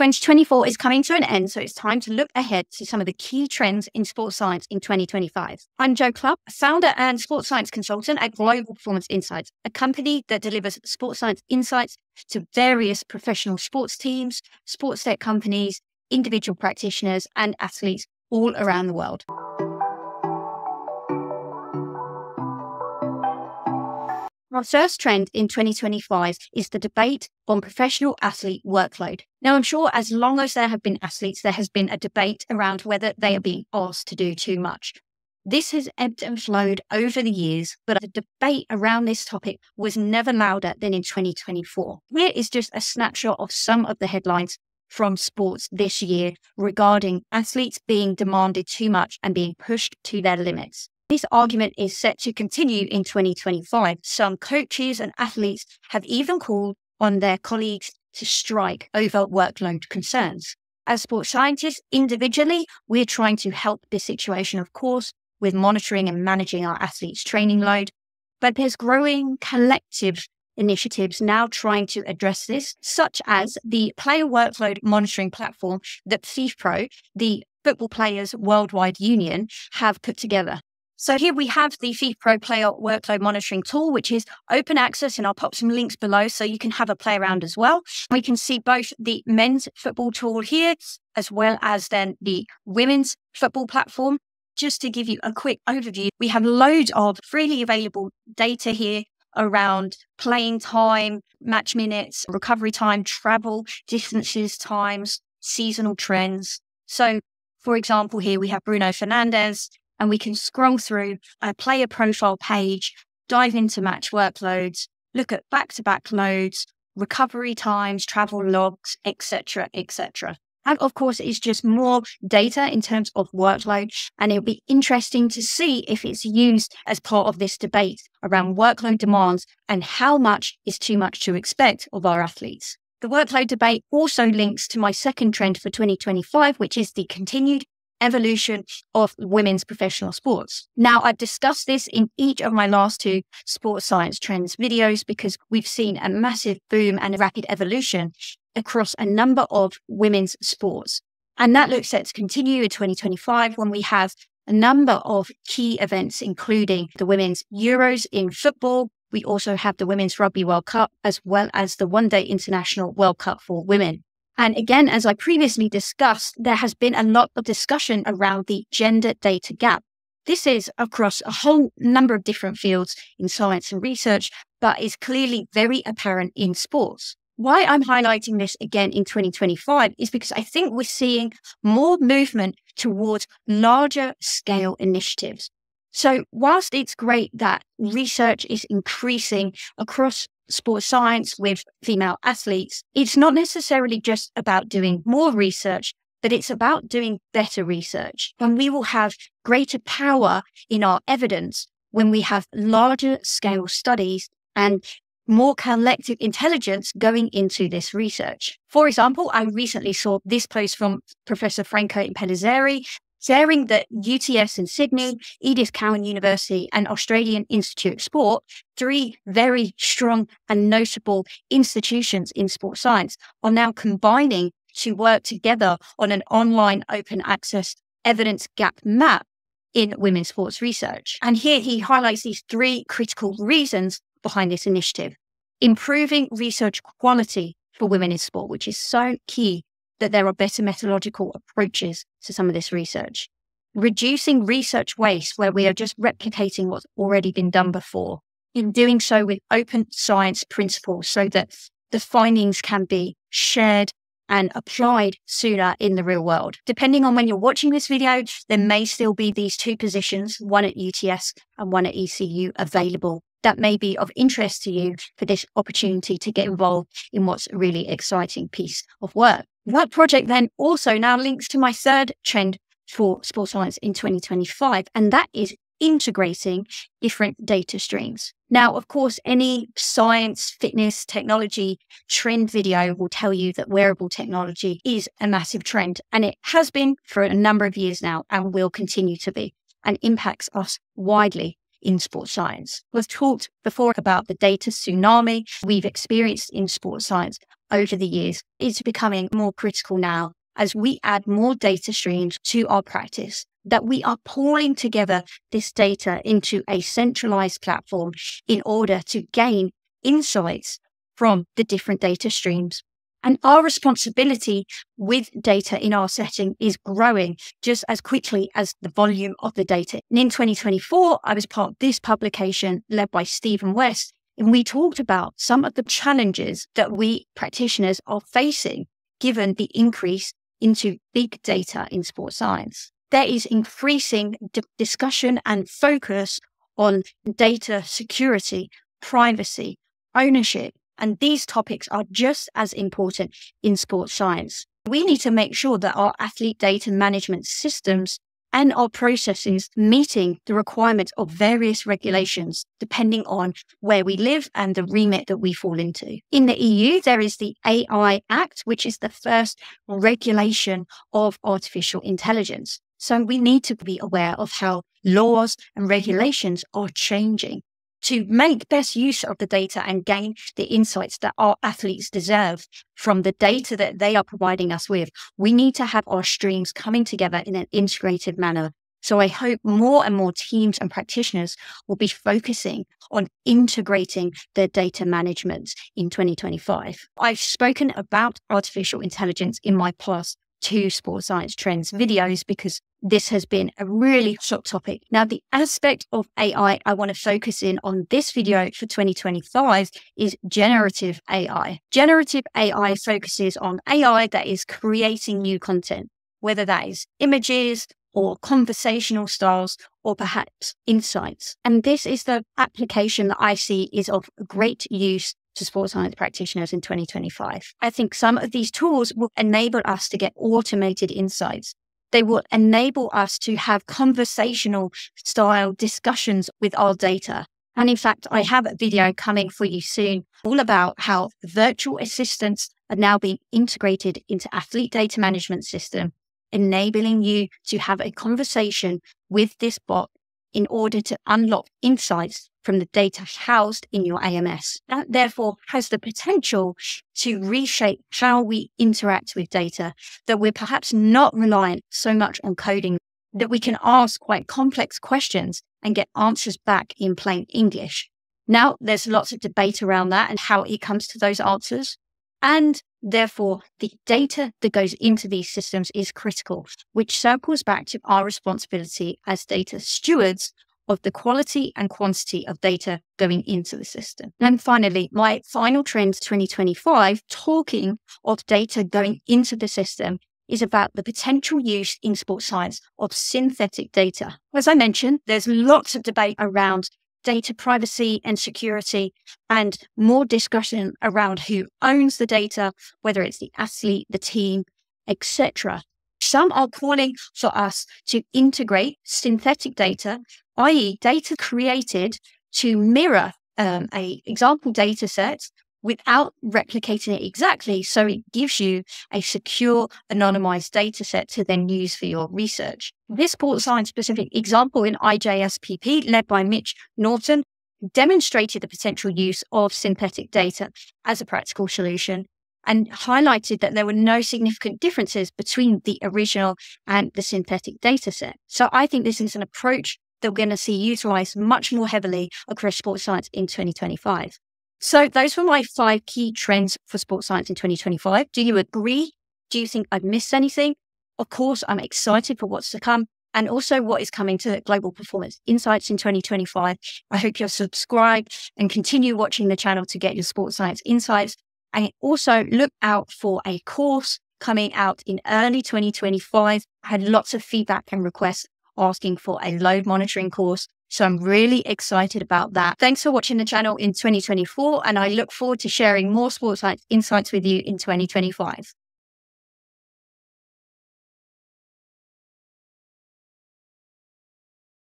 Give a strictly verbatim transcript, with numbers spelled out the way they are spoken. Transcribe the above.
twenty twenty-four is coming to an end, so it's time to look ahead to some of the key trends in sports science in twenty twenty-five. I'm Jo Clubb, founder and sports science consultant at Global Performance Insights, a company that delivers sports science insights to various professional sports teams, sports tech companies, individual practitioners and athletes all around the world. Our first trend in twenty twenty-five is the debate on professional athlete workload. Now, I'm sure as long as there have been athletes, there has been a debate around whether they are being asked to do too much. This has ebbed and flowed over the years, but the debate around this topic was never louder than in twenty twenty-four. Here is just a snapshot of some of the headlines from sports this year regarding athletes being demanded too much and being pushed to their limits. This argument is set to continue in twenty twenty-five. Some coaches and athletes have even called on their colleagues to strike over workload concerns. As sports scientists individually, we're trying to help this situation, of course, with monitoring and managing our athletes' training load. But there's growing collective initiatives now trying to address this, such as the player workload monitoring platform that FIFPRO, the Football Players Worldwide Union, have put together. So here we have the FIFPRO player workload monitoring tool, which is open access, and I'll pop some links below so you can have a play around as well. We can see both the men's football tool here, as well as then the women's football platform. Just to give you a quick overview, we have loads of freely available data here around playing time, match minutes, recovery time, travel, distances, times, seasonal trends. So for example, here we have Bruno Fernandes, and we can scroll through a player profile page, dive into match workloads, look at back-to-back loads, recovery times, travel logs, et cetera, et cetera. And of course, it's just more data in terms of workload, and it'll be interesting to see if it's used as part of this debate around workload demands and how much is too much to expect of our athletes. The workload debate also links to my second trend for twenty twenty-five, which is the continued evolution of women's professional sports. Now, I've discussed this in each of my last two sports science trends videos because we've seen a massive boom and a rapid evolution across a number of women's sports. And that looks set to continue in twenty twenty-five when we have a number of key events, including the Women's Euros in football. We also have the Women's Rugby World Cup, as well as the One Day International World Cup for Women. And again, as I previously discussed, there has been a lot of discussion around the gender data gap. This is across a whole number of different fields in science and research, but is clearly very apparent in sports. Why I'm highlighting this again in twenty twenty-five is because I think we're seeing more movement towards larger scale initiatives. So whilst it's great that research is increasing across sports science with female athletes, it's not necessarily just about doing more research, but it's about doing better research. And we will have greater power in our evidence when we have larger scale studies and more collective intelligence going into this research. For example, I recently saw this post from Professor Franco Impediseri, sharing that U T S in Sydney, Edith Cowan University and Australian Institute of Sport, three very strong and notable institutions in sports science, are now combining to work together on an online open access evidence gap map in women's sports research. And here he highlights these three critical reasons behind this initiative. Improving research quality for women in sport, which is so key that there are better methodological approaches to some of this research. Reducing research waste, where we are just replicating what's already been done before, in doing so with open science principles so that the findings can be shared and applied sooner in the real world. Depending on when you're watching this video, there may still be these two positions, one at U T S and one at E C U, available that may be of interest to you for this opportunity to get involved in what's a really exciting piece of work. That project then also now links to my third trend for sports science in twenty twenty-five, and that is integrating different data streams. Now, of course, any science, fitness, technology trend video will tell you that wearable technology is a massive trend, and it has been for a number of years now and will continue to be, and impacts us widely in sports science. We've talked before about the data tsunami we've experienced in sports science over the years is becoming more critical now as we add more data streams to our practice, that we are pulling together this data into a centralized platform in order to gain insights from the different data streams. And our responsibility with data in our setting is growing just as quickly as the volume of the data. And in twenty twenty-four, I was part of this publication led by Stephen West, and we talked about some of the challenges that we practitioners are facing given the increase into big data in sports science. There is increasing d- discussion and focus on data security, privacy, ownership, and these topics are just as important in sports science. We need to make sure that our athlete data management systems and our processes meeting the requirements of various regulations, depending on where we live and the remit that we fall into. In the E U, there is the A I Act, which is the first regulation of artificial intelligence. So we need to be aware of how laws and regulations are changing to make best use of the data and gain the insights that our athletes deserve from the data that they are providing us with. We need to have our streams coming together in an integrated manner. So I hope more and more teams and practitioners will be focusing on integrating their data management in twenty twenty-five. I've spoken about artificial intelligence in my past two sports science trends videos because this has been a really hot topic. Now, the aspect of A I I want to focus in on this video for twenty twenty-five is generative A I. Generative A I focuses on A I that is creating new content, whether that is images or conversational styles or perhaps insights. And this is the application that I see is of great use to sports science practitioners in twenty twenty-five. I think some of these tools will enable us to get automated insights. They will enable us to have conversational style discussions with our data. And in fact, I have a video coming for you soon all about how virtual assistants are now being integrated into athlete data management system, enabling you to have a conversation with this bot in order to unlock insights from the data housed in your A M S. That therefore has the potential to reshape how we interact with data, that we're perhaps not reliant so much on coding, that we can ask quite complex questions and get answers back in plain English. Now, there's lots of debate around that and how it comes to those answers. And therefore, the data that goes into these systems is critical, which circles back to our responsibility as data stewards of the quality and quantity of data going into the system. And finally, my final trend twenty twenty-five, talking of data going into the system, is about the potential use in sports science of synthetic data. As I mentioned, there's lots of debate around data privacy and security, and more discussion around who owns the data, whether it's the athlete, the team, et cetera. Some are calling for us to integrate synthetic data, that is data created to mirror um, an example data set without replicating it exactly, so it gives you a secure, anonymized data set to then use for your research. This sports science-specific example in I J S P P, led by Mitch Norton, demonstrated the potential use of synthetic data as a practical solution and highlighted that there were no significant differences between the original and the synthetic data set. So I think this is an approach that we're going to see utilized much more heavily across sports science in twenty twenty-five. So those were my five key trends for sports science in twenty twenty-five. Do you agree? Do you think I've missed anything? Of course, I'm excited for what's to come and also what is coming to Global Performance Insights in twenty twenty-five. I hope you're subscribed and continue watching the channel to get your sports science insights. And also look out for a course coming out in early twenty twenty-five. I had lots of feedback and requests asking for a load monitoring course. So I'm really excited about that. Thanks for watching the channel in twenty twenty-four, and I look forward to sharing more sports science insights with you in twenty twenty-five.